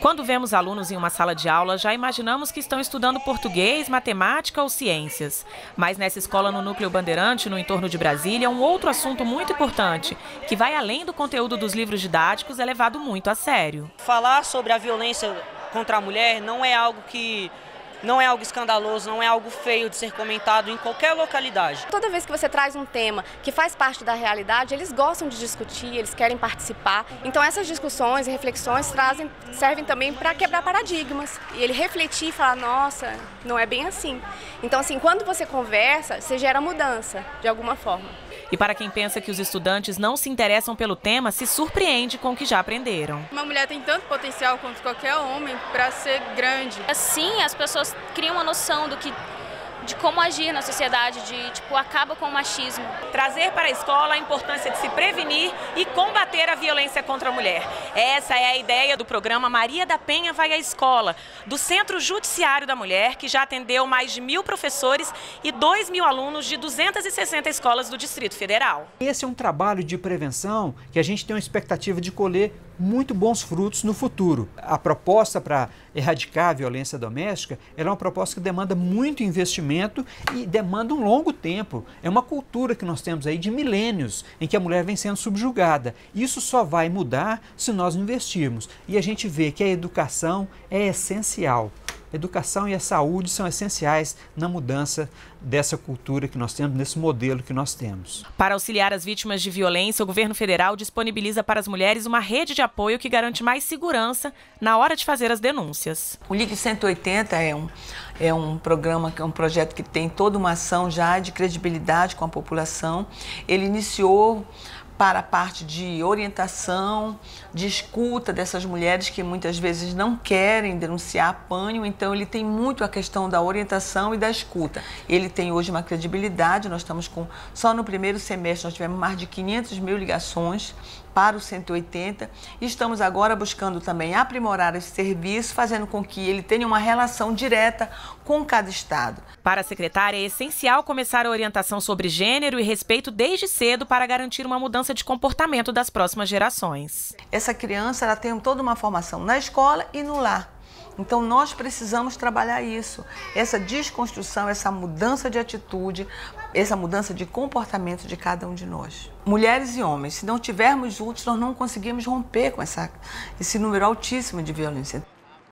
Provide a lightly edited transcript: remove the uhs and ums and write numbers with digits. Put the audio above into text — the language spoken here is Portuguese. Quando vemos alunos em uma sala de aula, já imaginamos que estão estudando português, matemática ou ciências. Mas nessa escola no Núcleo Bandeirante, no entorno de Brasília, um outro assunto muito importante, que vai além do conteúdo dos livros didáticos, é levado muito a sério. Falar sobre a violência contra a mulher não é algo escandaloso, não é algo feio de ser comentado em qualquer localidade. Toda vez que você traz um tema que faz parte da realidade, eles gostam de discutir, eles querem participar. Então essas discussões e reflexões servem também para quebrar paradigmas. E ele refletir e falar, nossa, não é bem assim. Então assim, quando você conversa, você gera mudança, de alguma forma. E para quem pensa que os estudantes não se interessam pelo tema, se surpreende com o que já aprenderam. Uma mulher tem tanto potencial quanto qualquer homem para ser grande. Assim, as pessoas criam uma noção de como agir na sociedade, acaba com o machismo. Trazer para a escola a importância de se prevenir e combater a violência contra a mulher. Essa é a ideia do programa Maria da Penha Vai à Escola, do Centro Judiciário da Mulher, que já atendeu mais de 1.000 professores e 2.000 alunos de 260 escolas do Distrito Federal. Esse é um trabalho de prevenção que a gente tem uma expectativa de colher muito bons frutos no futuro. A proposta para erradicar a violência doméstica, ela é uma proposta que demanda muito investimento e demanda um longo tempo. É uma cultura que nós temos aí de milênios, em que a mulher vem sendo subjugada. Isso só vai mudar se nós investirmos. E a gente vê que a educação é essencial. A educação e a saúde são essenciais na mudança dessa cultura que nós temos, nesse modelo que nós temos. Para auxiliar as vítimas de violência, o governo federal disponibiliza para as mulheres uma rede de apoio que garante mais segurança na hora de fazer as denúncias. O Ligue 180 é um programa, é um projeto que tem toda uma ação já de credibilidade com a população. Ele iniciou para a parte de orientação, de escuta dessas mulheres que muitas vezes não querem denunciar, apanham, então ele tem muito a questão da orientação e da escuta. Ele tem hoje uma credibilidade, nós estamos com, só no primeiro semestre nós tivemos mais de 500.000 ligações para o 180 e estamos agora buscando também aprimorar esse serviço, fazendo com que ele tenha uma relação direta com cada estado. Para a secretária, é essencial começar a orientação sobre gênero e respeito desde cedo para garantir uma mudança de comportamento das próximas gerações. Essa criança ela tem toda uma formação na escola e no lar. Então nós precisamos trabalhar isso, essa desconstrução, essa mudança de atitude, essa mudança de comportamento de cada um de nós. Mulheres e homens, se não tivermos juntos, nós não conseguimos romper com esse número altíssimo de violência.